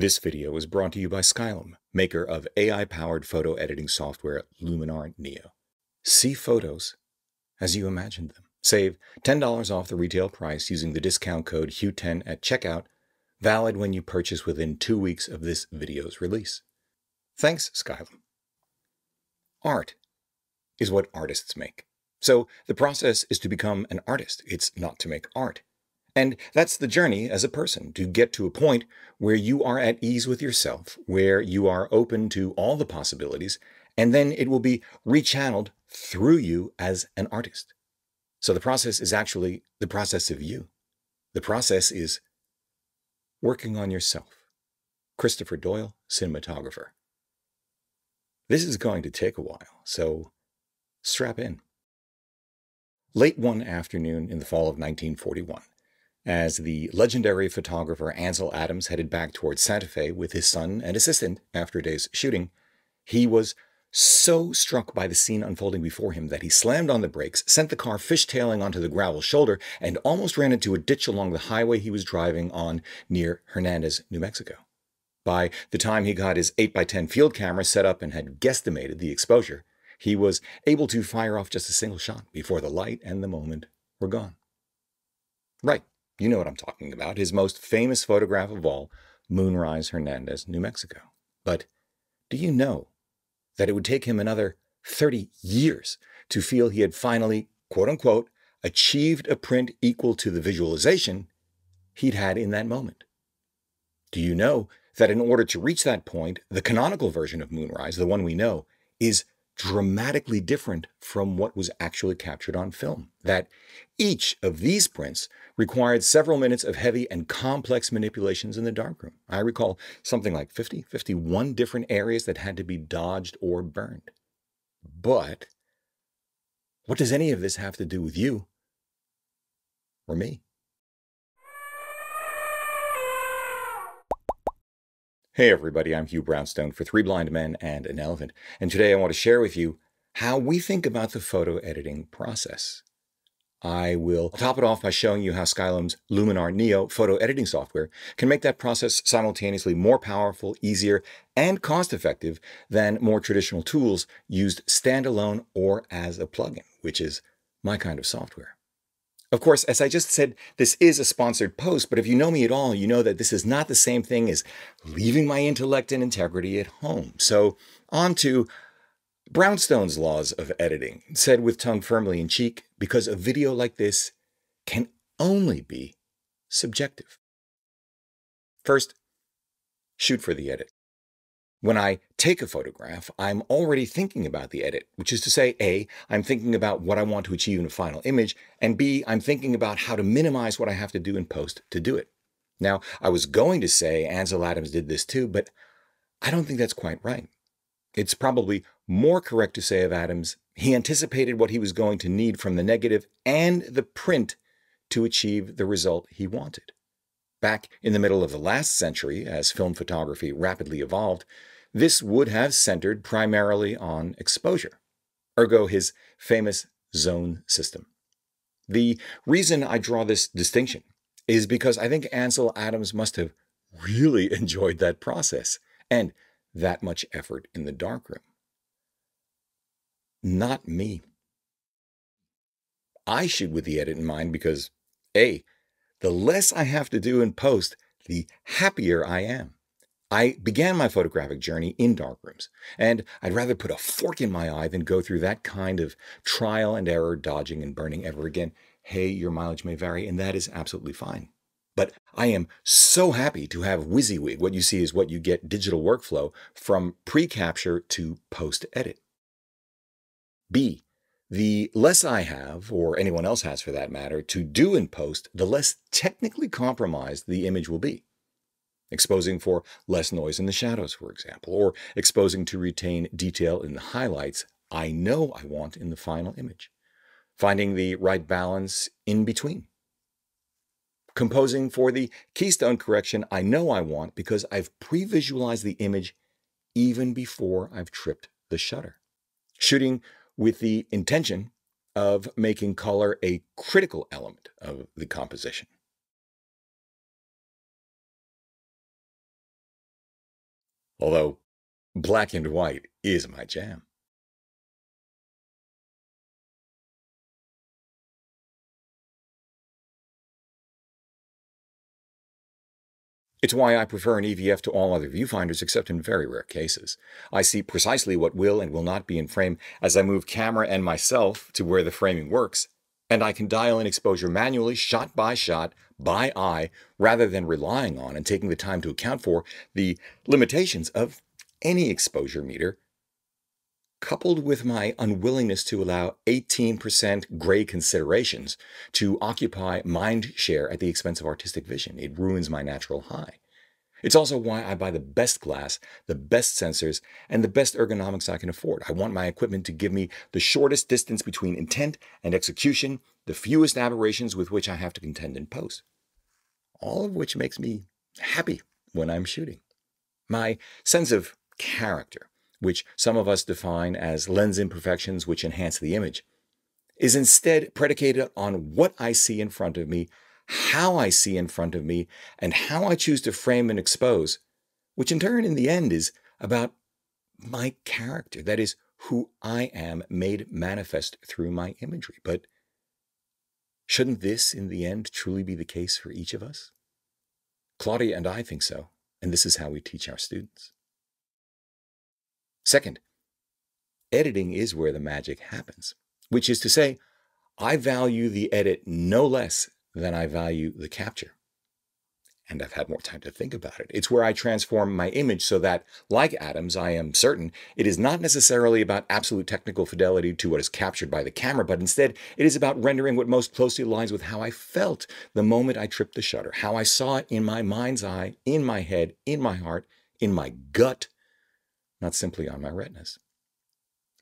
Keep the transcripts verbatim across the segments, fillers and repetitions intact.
This video is brought to you by Skylum, maker of A I-powered photo editing software Luminar Neo. See photos as you imagined them. Save ten dollars off the retail price using the discount code H U G H ten at checkout, valid when you purchase within two weeks of this video's release. Thanks, Skylum. Art is what artists make. So the process is to become an artist. It's not to make art. And that's the journey as a person, to get to a point where you are at ease with yourself, where you are open to all the possibilities, and then it will be rechanneled through you as an artist. So the process is actually the process of you. The process is working on yourself. Christopher Doyle, cinematographer. This is going to take a while, so strap in. Late one afternoon in the fall of nineteen forty-one, as the legendary photographer Ansel Adams headed back towards Santa Fe with his son and assistant after a day's shooting, he was so struck by the scene unfolding before him that he slammed on the brakes, sent the car fishtailing onto the gravel shoulder, and almost ran into a ditch along the highway he was driving on near Hernandez, New Mexico. By the time he got his eight by ten field camera set up and had guesstimated the exposure, he was able to fire off just a single shot before the light and the moment were gone. Right. You know what I'm talking about, his most famous photograph of all, Moonrise Hernandez, New Mexico. But do you know that it would take him another thirty years to feel he had finally, quote-unquote, achieved a print equal to the visualization he'd had in that moment? Do you know that in order to reach that point, the canonical version of Moonrise, the one we know, is dramatically different from what was actually captured on film, that each of these prints required several minutes of heavy and complex manipulations in the darkroom. I recall something like fifty, fifty-one different areas that had to be dodged or burned. But what does any of this have to do with you or me? Hey everybody, I'm Hugh Brownstone for Three Blind Men and an Elephant, and today I want to share with you how we think about the photo editing process. I will top it off by showing you how Skylum's Luminar Neo photo editing software can make that process simultaneously more powerful, easier, and cost-effective than more traditional tools used standalone or as a plugin, which is my kind of software. Of course, as I just said, this is a sponsored post, but if you know me at all, you know that this is not the same thing as leaving my intellect and integrity at home. So on to Brownstone's laws of editing, said with tongue firmly in cheek, because a video like this can only be subjective. First, shoot for the edit. When I take a photograph, I'm already thinking about the edit, which is to say, A, I'm thinking about what I want to achieve in a final image, and B, I'm thinking about how to minimize what I have to do in post to do it. Now, I was going to say Ansel Adams did this too, but I don't think that's quite right. It's probably more correct to say of Adams, he anticipated what he was going to need from the negative and the print to achieve the result he wanted. Back in the middle of the last century, as film photography rapidly evolved, this would have centered primarily on exposure, ergo his famous zone system. The reason I draw this distinction is because I think Ansel Adams must have really enjoyed that process and that much effort in the darkroom. Not me. I shoot with the edit in mind because, A, the less I have to do in post, the happier I am. I began my photographic journey in darkrooms, and I'd rather put a fork in my eye than go through that kind of trial and error, dodging and burning ever again. Hey, your mileage may vary, and that is absolutely fine. But I am so happy to have WYSIWYG, what you see is what you get digital workflow, from pre-capture to post-edit. B. The less I have, or anyone else has for that matter, to do in post, the less technically compromised the image will be. Exposing for less noise in the shadows, for example, or exposing to retain detail in the highlights I know I want in the final image. Finding the right balance in between. Composing for the keystone correction I know I want because I've pre-visualized the image even before I've tripped the shutter. Shooting with the intention of making color a critical element of the composition. although black and white is my jam. It's why I prefer an E V F to all other viewfinders except in very rare cases. I see precisely what will and will not be in frame as I move camera and myself to where the framing works, and I can dial in exposure manually, shot by shot, by eye, rather than relying on and taking the time to account for the limitations of any exposure meter, coupled with my unwillingness to allow eighteen percent gray considerations to occupy mind share at the expense of artistic vision. It ruins my natural high. It's also why I buy the best glass, the best sensors, and the best ergonomics I can afford. I want my equipment to give me the shortest distance between intent and execution, the fewest aberrations with which I have to contend in post. All of which makes me happy when I'm shooting. My sense of character, which some of us define as lens imperfections which enhance the image, is instead predicated on what I see in front of me, how I see in front of me, and how I choose to frame and expose, which in turn, in the end, is about my character. That is, who I am made manifest through my imagery. But shouldn't this, in the end, truly be the case for each of us? Claudia and I think so, and this is how we teach our students. Second, editing is where the magic happens, which is to say, I value the edit no less than I value the capture. And I've had more time to think about it. It's where I transform my image so that, like Adams, I am certain it is not necessarily about absolute technical fidelity to what is captured by the camera, but instead it is about rendering what most closely aligns with how I felt the moment I tripped the shutter, how I saw it in my mind's eye, in my head, in my heart, in my gut, not simply on my retinas.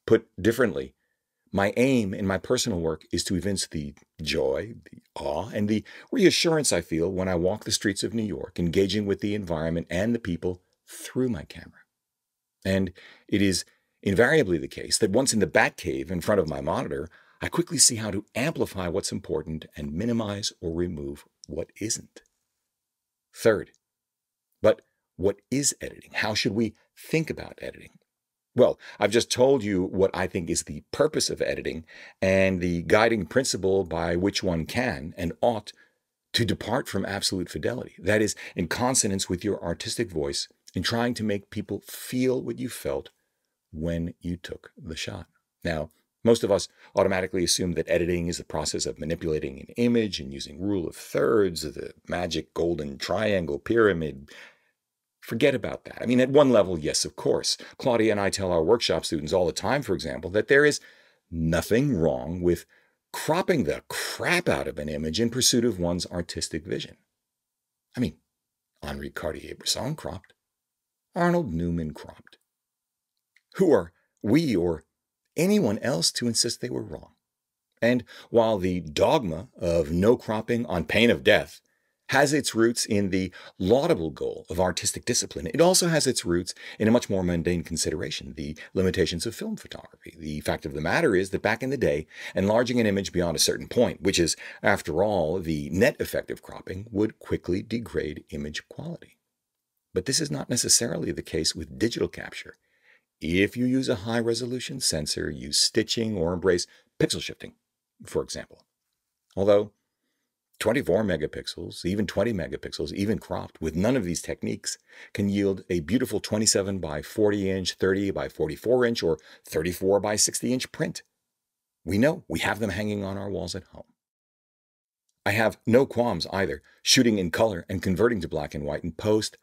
Put differently, my aim in my personal work is to evince the joy, the awe, and the reassurance I feel when I walk the streets of New York, engaging with the environment and the people through my camera. And it is invariably the case that once in the Batcave in front of my monitor, I quickly see how to amplify what's important and minimize or remove what isn't. Third, but what is editing? How should we think about editing? Well, I've just told you what I think is the purpose of editing and the guiding principle by which one can and ought to depart from absolute fidelity. That is, in consonance with your artistic voice, in trying to make people feel what you felt when you took the shot. Now, most of us automatically assume that editing is the process of manipulating an image and using rule of thirds, the magic golden triangle pyramid. Forget about that. I mean, at one level, yes, of course. Claudia and I tell our workshop students all the time, for example, that there is nothing wrong with cropping the crap out of an image in pursuit of one's artistic vision. I mean, Henri Cartier-Bresson cropped. Arnold Newman cropped. Who are we or anyone else to insist they were wrong? And while the dogma of no cropping on pain of death has its roots in the laudable goal of artistic discipline, it also has its roots in a much more mundane consideration, the limitations of film photography. The fact of the matter is that back in the day, enlarging an image beyond a certain point, which is, after all, the net effect of cropping, would quickly degrade image quality. But this is not necessarily the case with digital capture. If you use a high-resolution sensor, use stitching, or embrace pixel shifting, for example. Although twenty-four megapixels, even twenty megapixels, even cropped, with none of these techniques, can yield a beautiful twenty-seven by forty inch, thirty by forty-four inch, or thirty-four by sixty inch print. We know we have them hanging on our walls at home. I have no qualms either, shooting in color and converting to black and white in post.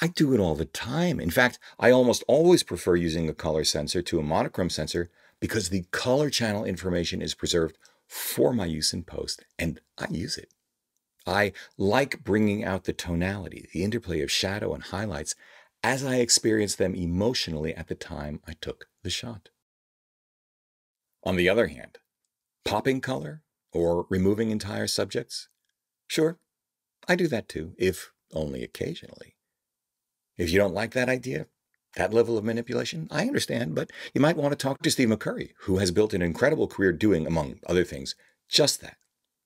I do it all the time. In fact, I almost always prefer using a color sensor to a monochrome sensor because the color channel information is preserved for my use in post, and I use it. I like bringing out the tonality, the interplay of shadow and highlights as I experience them emotionally at the time I took the shot. On the other hand, popping color or removing entire subjects? Sure, I do that too, if only occasionally. If you don't like that idea, that level of manipulation, I understand, but you might want to talk to Steve McCurry, who has built an incredible career doing, among other things, just that.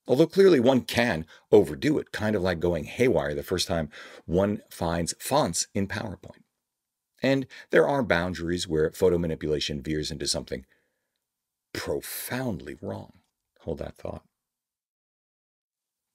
Although clearly one can overdo it, kind of like going haywire the first time one finds fonts in PowerPoint. And there are boundaries where photo manipulation veers into something profoundly wrong. Hold that thought.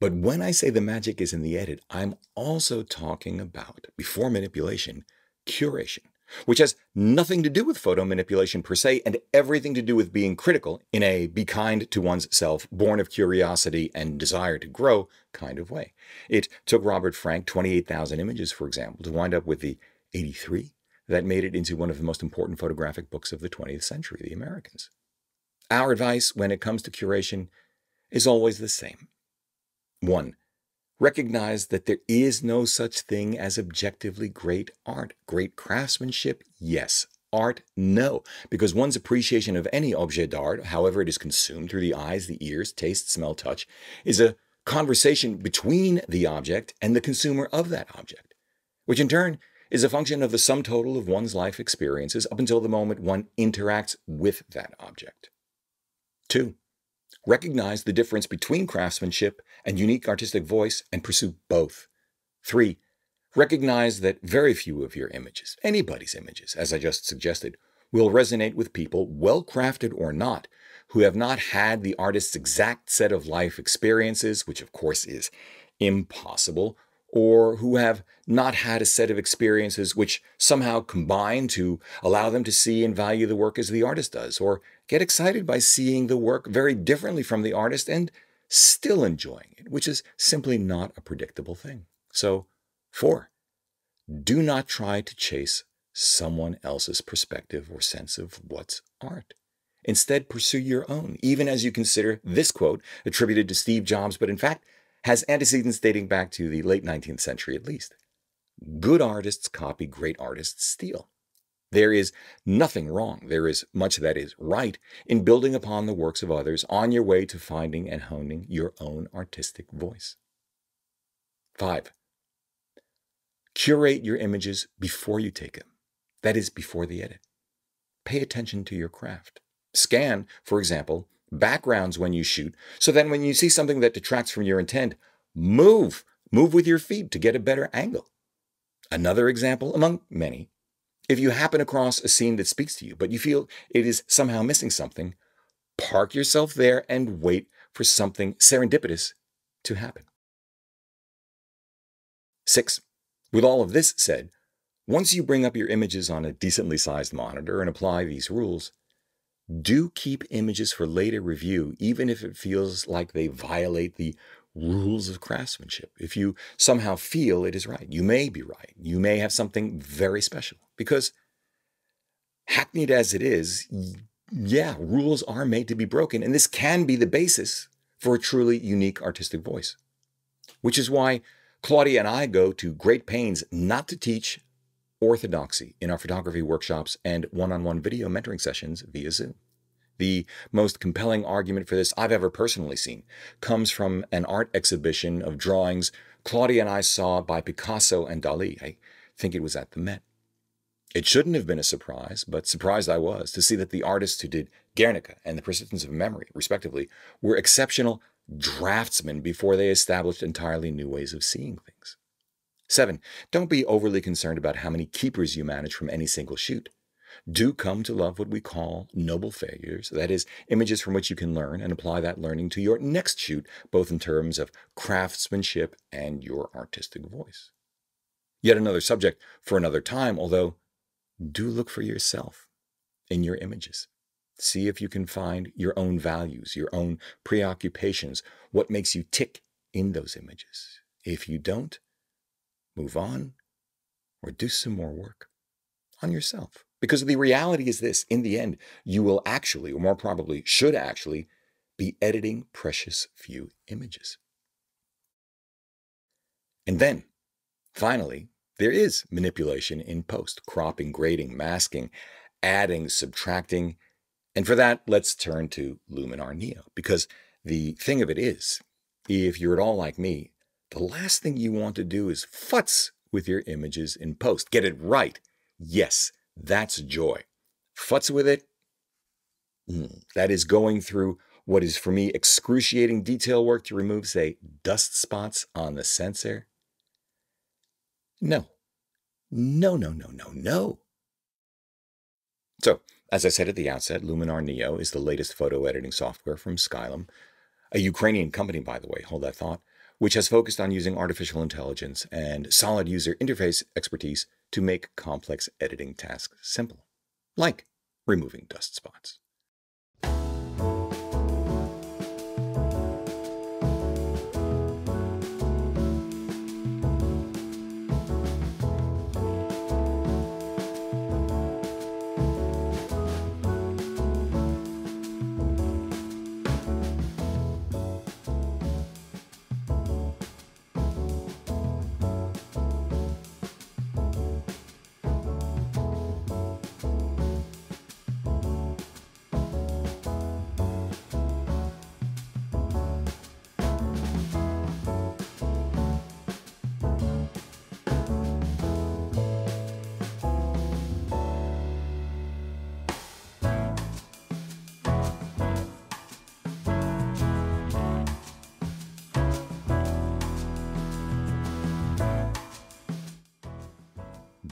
But when I say the magic is in the edit, I'm also talking about, before manipulation, curation, which has nothing to do with photo manipulation per se and everything to do with being critical in a be kind to one's self, born of curiosity and desire to grow kind of way. It took Robert Frank twenty-eight thousand images, for example, to wind up with the eighty-three that made it into one of the most important photographic books of the twentieth century, The Americans. Our advice when it comes to curation is always the same. One, recognize that there is no such thing as objectively great art. Great craftsmanship, yes. Art, no. Because one's appreciation of any objet d'art, however it is consumed through the eyes, the ears, taste, smell, touch, is a conversation between the object and the consumer of that object, which in turn is a function of the sum total of one's life experiences up until the moment one interacts with that object. Two, recognize the difference between craftsmanship and unique artistic voice and pursue both. Three, recognize that very few of your images, anybody's images, as I just suggested, will resonate with people, well-crafted or not, who have not had the artist's exact set of life experiences, which of course is impossible, or who have not had a set of experiences which somehow combine to allow them to see and value the work as the artist does, or get excited by seeing the work very differently from the artist and still enjoying it, which is simply not a predictable thing. So, four, do not try to chase someone else's perspective or sense of what's art. Instead, pursue your own, even as you consider this quote attributed to Steve Jobs, but in fact has antecedents dating back to the late nineteenth century at least. Good artists copy, great artists steal. There is nothing wrong, there is much that is right, in building upon the works of others on your way to finding and honing your own artistic voice. Five, curate your images before you take them, that is, before the edit. Pay attention to your craft. Scan, for example, backgrounds when you shoot, so then when you see something that detracts from your intent, move, move with your feet to get a better angle. Another example among many, if you happen across a scene that speaks to you, but you feel it is somehow missing something, park yourself there and wait for something serendipitous to happen. Six, with all of this said, once you bring up your images on a decently sized monitor and apply these rules, do keep images for later review, even if it feels like they violate the rules of craftsmanship. If you somehow feel it is right, you may be right. You may have something very special. Because hackneyed as it is, yeah, rules are made to be broken. And this can be the basis for a truly unique artistic voice. Which is why Claudia and I go to great pains not to teach orthodoxy in our photography workshops and one-on-one video mentoring sessions via Zoom. The most compelling argument for this I've ever personally seen comes from an art exhibition of drawings Claudia and I saw by Picasso and Dali. I think it was at the Met. It shouldn't have been a surprise, but surprised I was to see that the artists who did Guernica and The Persistence of Memory, respectively, were exceptional draftsmen before they established entirely new ways of seeing things. Seven, don't be overly concerned about how many keepers you manage from any single shoot. Do come to love what we call noble failures, that is, images from which you can learn and apply that learning to your next shoot, both in terms of craftsmanship and your artistic voice. Yet another subject for another time, although do look for yourself in your images. See if you can find your own values, your own preoccupations, what makes you tick in those images. If you don't, move on, or do some more work on yourself. Because the reality is this, in the end, you will actually, or more probably should actually, be editing precious few images. And then, finally, there is manipulation in post, cropping, grading, masking, adding, subtracting. And for that, let's turn to Luminar Neo, because the thing of it is, if you're at all like me, the last thing you want to do is futz with your images in post. Get it right. Yes, that's joy. Futz with it? Mm. That is going through what is, for me, excruciating detail work to remove, say, dust spots on the sensor. No. No, no, no, no, no. So, as I said at the outset, Luminar Neo is the latest photo editing software from Skylum, a Ukrainian company, by the way, hold that thought, which has focused on using artificial intelligence and solid user interface expertise to make complex editing tasks simple, like removing dust spots.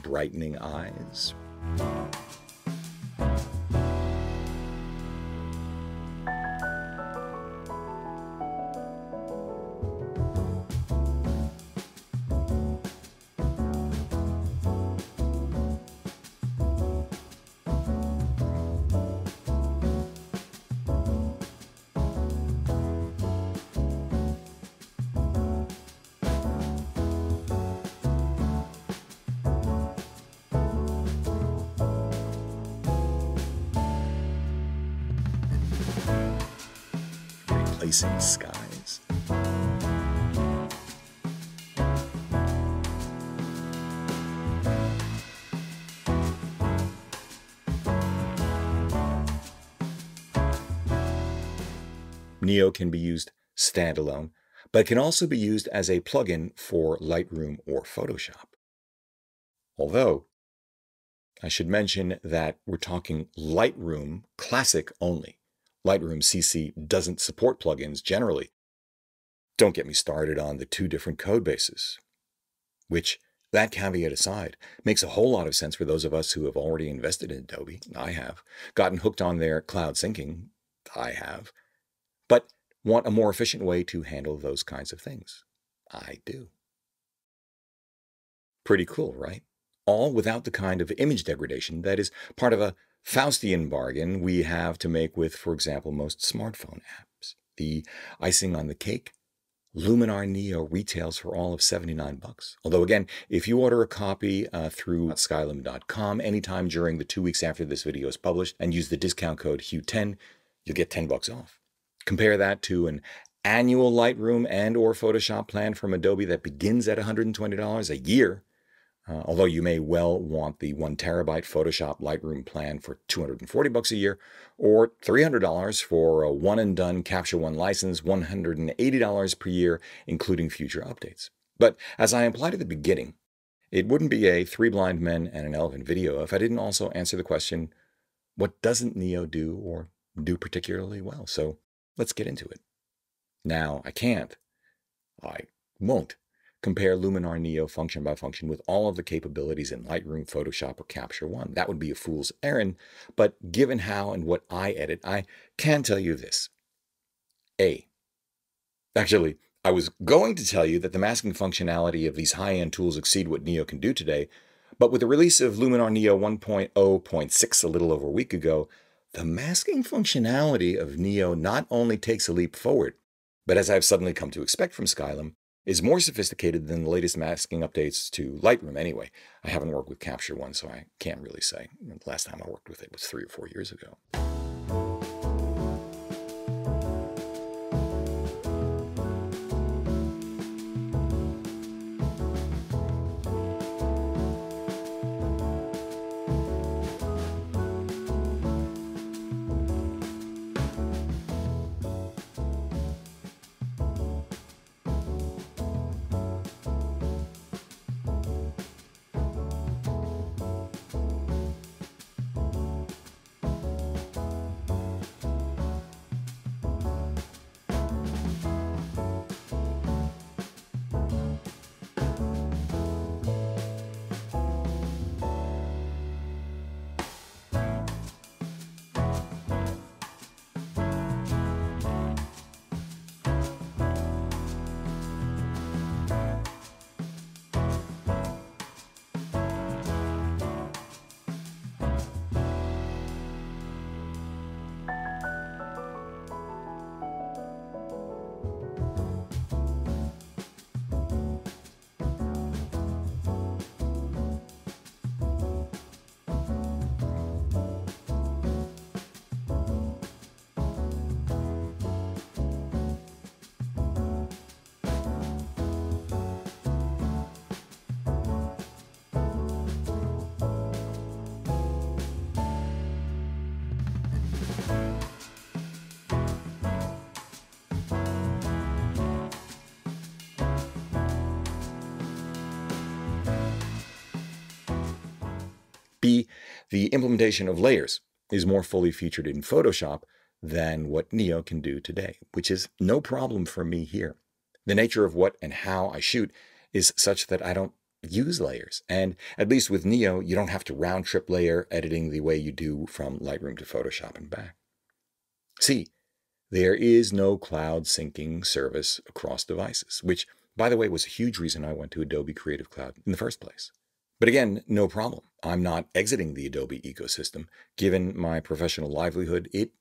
Brightening eyes. Replacing skies. Neo can be used standalone, but can also be used as a plugin for Lightroom or Photoshop. Although, I should mention that we're talking Lightroom Classic only. Lightroom C C doesn't support plugins generally. Don't get me started on the two different code bases, which, that caveat aside, makes a whole lot of sense for those of us who have already invested in Adobe. I have gotten hooked on their cloud syncing. I have, but want a more efficient way to handle those kinds of things. I do. Pretty cool, right? All without the kind of image degradation that is part of a Faustian bargain we have to make with, for example, most smartphone apps. The icing on the cake, Luminar Neo retails for all of seventy-nine bucks. Although again, if you order a copy uh, through skylum dot com anytime during the two weeks after this video is published and use the discount code H U G H ten, you'll get ten bucks off. Compare that to an annual Lightroom and or Photoshop plan from Adobe that begins at one hundred twenty dollars a year. Uh, although you may well want the one terabyte Photoshop Lightroom plan for two hundred forty bucks a year, or three hundred dollars for a one and done Capture One license, one hundred eighty dollars per year, including future updates. But as I implied at the beginning, it wouldn't be a Three Blind Men and an Elephant video if I didn't also answer the question, what doesn't Neo do or do particularly well? So let's get into it. Now, I can't, I won't compare Luminar Neo function by function with all of the capabilities in Lightroom, Photoshop, or Capture One. That would be a fool's errand, but given how and what I edit, I can tell you this. A. Actually, I was going to tell you that the masking functionality of these high-end tools exceed what Neo can do today, but with the release of Luminar Neo one point oh point six a little over a week ago, the masking functionality of Neo not only takes a leap forward, but as I've suddenly come to expect from Skylum, is more sophisticated than the latest masking updates to Lightroom anyway. I haven't worked with Capture One, so I can't really say. The last time I worked with it was three or four years ago. B, the implementation of layers is more fully featured in Photoshop than what Neo can do today, which is no problem for me here. The nature of what and how I shoot is such that I don't use layers. And at least with Neo, you don't have to round trip layer editing the way you do from Lightroom to Photoshop and back. C, there is no cloud syncing service across devices, which, by the way, was a huge reason I went to Adobe Creative Cloud in the first place. But again, no problem. I'm not exiting the Adobe ecosystem. Given my professional livelihood, it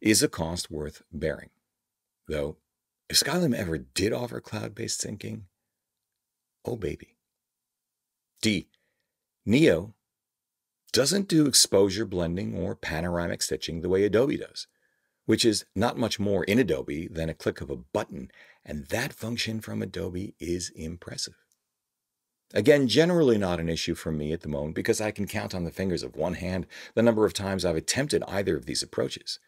is a cost worth bearing. Though, if Skylum ever did offer cloud-based syncing, oh baby. D, Neo doesn't do exposure blending or panoramic stitching the way Adobe does, which is not much more in Adobe than a click of a button, and that function from Adobe is impressive. Again, generally not an issue for me at the moment because I can count on the fingers of one hand the number of times I've attempted either of these approaches.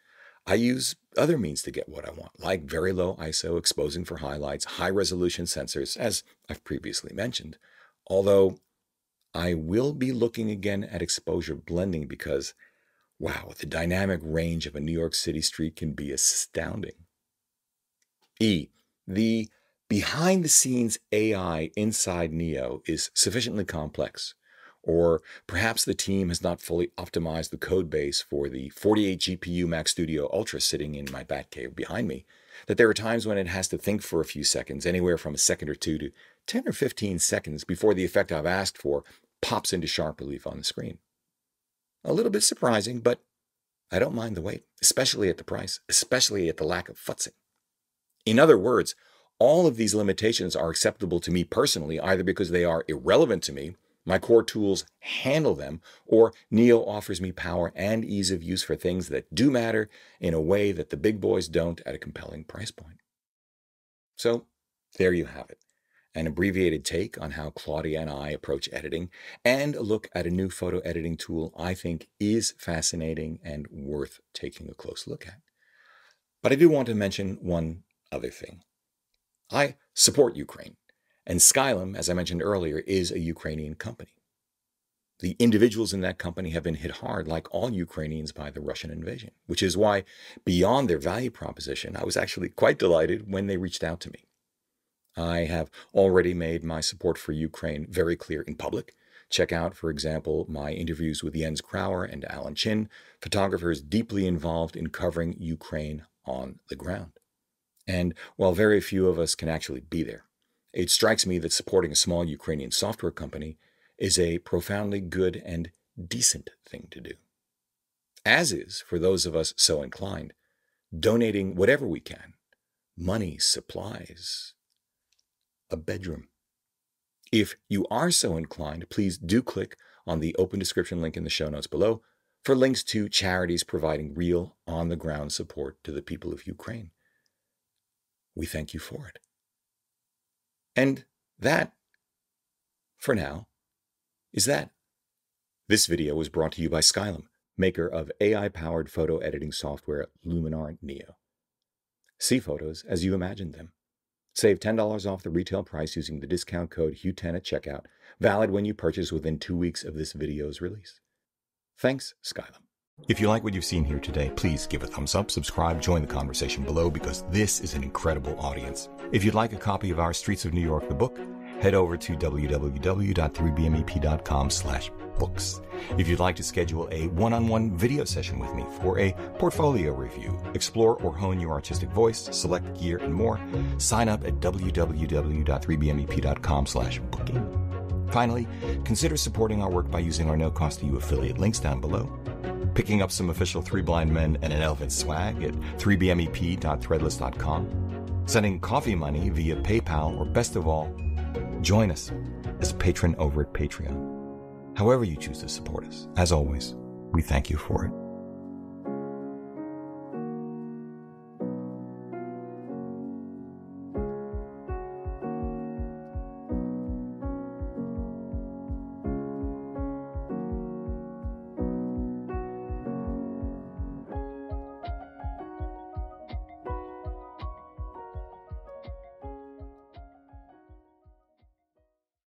I use other means to get what I want, like very low I S O, exposing for highlights, high-resolution sensors, as I've previously mentioned, although I will be looking again at exposure blending because, wow, the dynamic range of a New York City street can be astounding. E, the behind-the-scenes A I inside Neo is sufficiently complex, or perhaps the team has not fully optimized the code base for the forty-eight G P U Mac Studio Ultra sitting in my Batcave behind me, that there are times when it has to think for a few seconds, anywhere from a second or two to ten or fifteen seconds before the effect I've asked for pops into sharp relief on the screen. A little bit surprising, but I don't mind the wait, especially at the price, especially at the lack of futzing. In other words, all of these limitations are acceptable to me personally, either because they are irrelevant to me, my core tools handle them, or Neo offers me power and ease of use for things that do matter in a way that the big boys don't at a compelling price point. So there you have it. An abbreviated take on how Claudia and I approach editing, and a look at a new photo editing tool I think is fascinating and worth taking a close look at. But I do want to mention one other thing. I support Ukraine, and Skylum, as I mentioned earlier, is a Ukrainian company. The individuals in that company have been hit hard, like all Ukrainians, by the Russian invasion, which is why, beyond their value proposition, I was actually quite delighted when they reached out to me. I have already made my support for Ukraine very clear in public. Check out, for example, my interviews with Jens Krauer and Alan Chin, photographers deeply involved in covering Ukraine on the ground. And while very few of us can actually be there, it strikes me that supporting a small Ukrainian software company is a profoundly good and decent thing to do. As is, for those of us so inclined, donating whatever we can, money, supplies, a bedroom. If you are so inclined, please do click on the open description link in the show notes below for links to charities providing real, on-the-ground support to the people of Ukraine. We thank you for it. And that, for now, is that. This video was brought to you by Skylum, maker of A I-powered photo editing software Luminar Neo. See photos as you imagine them. Save ten dollars off the retail price using the discount code H U G H ten at checkout, valid when you purchase within two weeks of this video's release. Thanks, Skylum. If you like what you've seen here today, please give a thumbs up, subscribe, join the conversation below, because this is an incredible audience. If you'd like a copy of our Streets of New York, the book, head over to w w w dot three b m e p dot com slash books. If you'd like to schedule a one-on-one video session with me for a portfolio review, explore or hone your artistic voice, select gear, and more, sign up at w w w dot three b m e p dot com slash booking. Finally, consider supporting our work by using our no-cost-to-you affiliate links down below, picking up some official Three Blind Men and an Elephant swag at three b m e p dot threadless dot com, sending coffee money via PayPal, or best of all, join us as a patron over at Patreon. However you choose to support us, as always, we thank you for it.